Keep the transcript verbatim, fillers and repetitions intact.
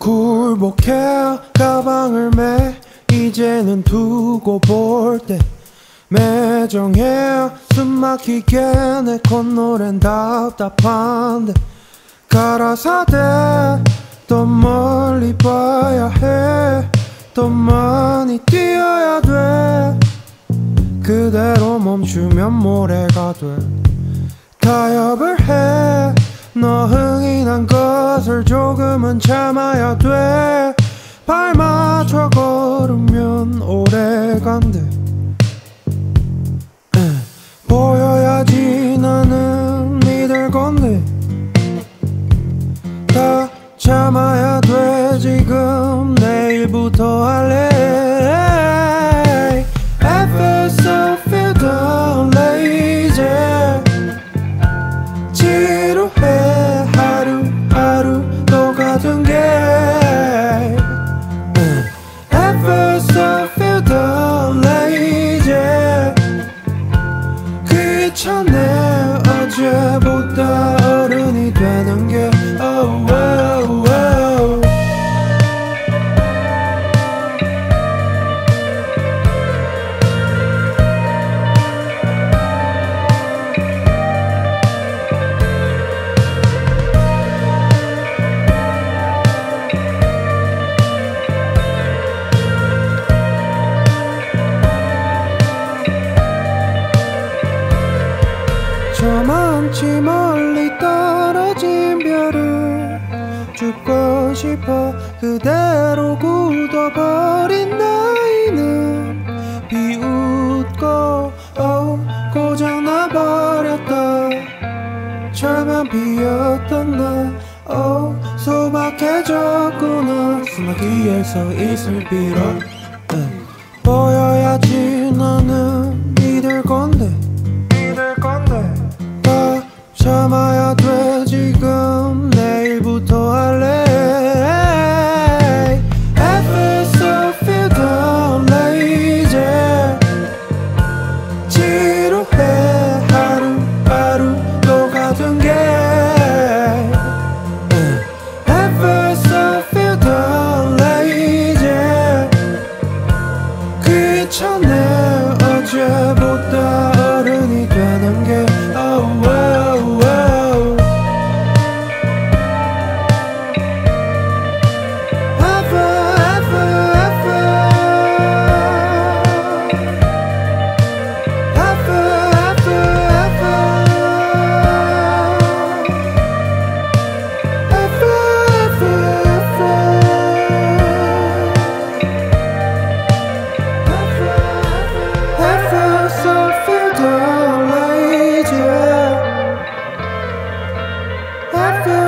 굴복해 가방을 매 이제는 두고 볼 때 매정해 숨 막히게 내 콧노래는 답답한데 가라사대 더 멀리 봐야 해 더 많이 뛰어야 돼 그대로 멈추면 모래가 돼 타협을 해 너 흥이 난 것을 조금은 참아야 돼 발 맞춰 걸으면 오래간대 보여야지 나는 믿을 건데 다 참아야 돼 지금 내일부터 할래 I feel so feel down lazy 지루해 하루하루 또 같은 게 I feel so feel down lazy 귀찮네 어제보다 어른이 되는 게 oh, oh, oh. 저만치 멀리 떨어진 별을 죽고 싶어 그대로 굳어버린 나이는 비웃고 oh, 고장나버렸다 철만 비었던 나 oh, 소박해졌구나 수막기에 서 있을 필요 응. 보여야지 나는 믿을 건데 믿을 건데 참아야 돼 지금 내일부터 할래 I feel so feel down lazy 지루해 하루하루 똑같은 게 I feel so feel down lazy 귀찮네 어제보다 어른이 되는 게 oh, oh. I